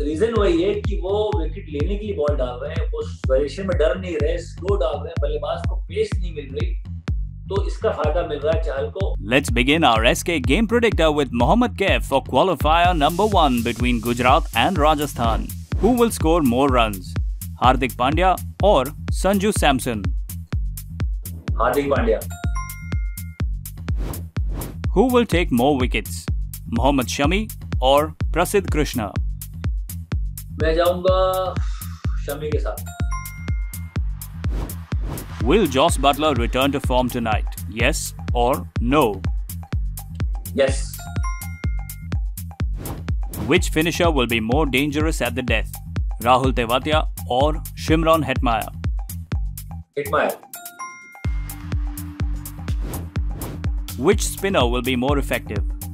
Reason वही है कि वो विकेट लेने के लिए बॉल डाल रहे हैं, वो वेरिएशन में डर नहीं रहे, स्लो डाल रहे हैं, बल्लेबाज को पेस नहीं मिल रही, तो इसका फायदा मिल रहा है चहल को। Let's begin our SK game predictor with Mohammad Kaif for qualifier number 1 between Gujarat and Rajasthan. Who will score more runs, Hardik Pandya or Sanju Samson? Hardik Pandya. Who will take more wickets, Mohammad Shami or Prasidh Krishna? मैं जाऊंगा शमी के साथ। Will Joss Butler return to form tonight? Yes or no? Yes. Which finisher will be more dangerous at the death, Rahul Tevatia or Shimran Hetmaya? Hetmaya. Which spinner will be more effective,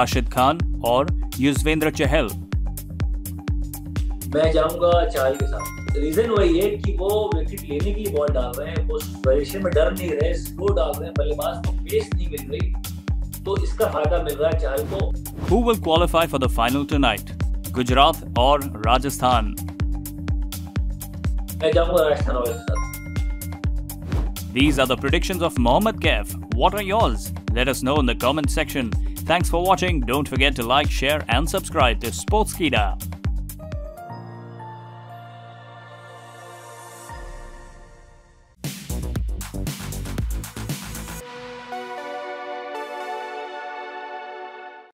Rashid Khan or Yuzvendra Chahal? मैं जाऊंगा चहल के साथ। Reason वही है कि वो wicket लेने के लिए बॉल डाल रहे हैं, वो वेरिएशन में डर नहीं रहे, स्लो डाल रहे हैं, बल्लेबाज को पेस नहीं मिल रही, तो इसका फायदा मिल रहा है चहल को। Who will qualify for the final tonight, Gujarat or Rajasthan? मैं जाऊंगा राजस्थान के साथ। These are the predictions of Mohammad Kaif. What are yours? Let us know in the comment section. Thanks for watching. Don't forget to like, share and subscribe to Sportskeeda.